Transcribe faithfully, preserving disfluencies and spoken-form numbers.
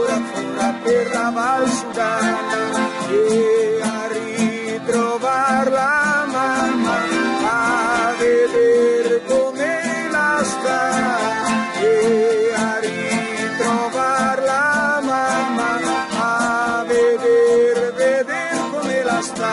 ora sulla terra valsugana e a ritrovar la mamma, a vedere come la sta, e a ritrovar la mamma, a vedere, vedere come la sta.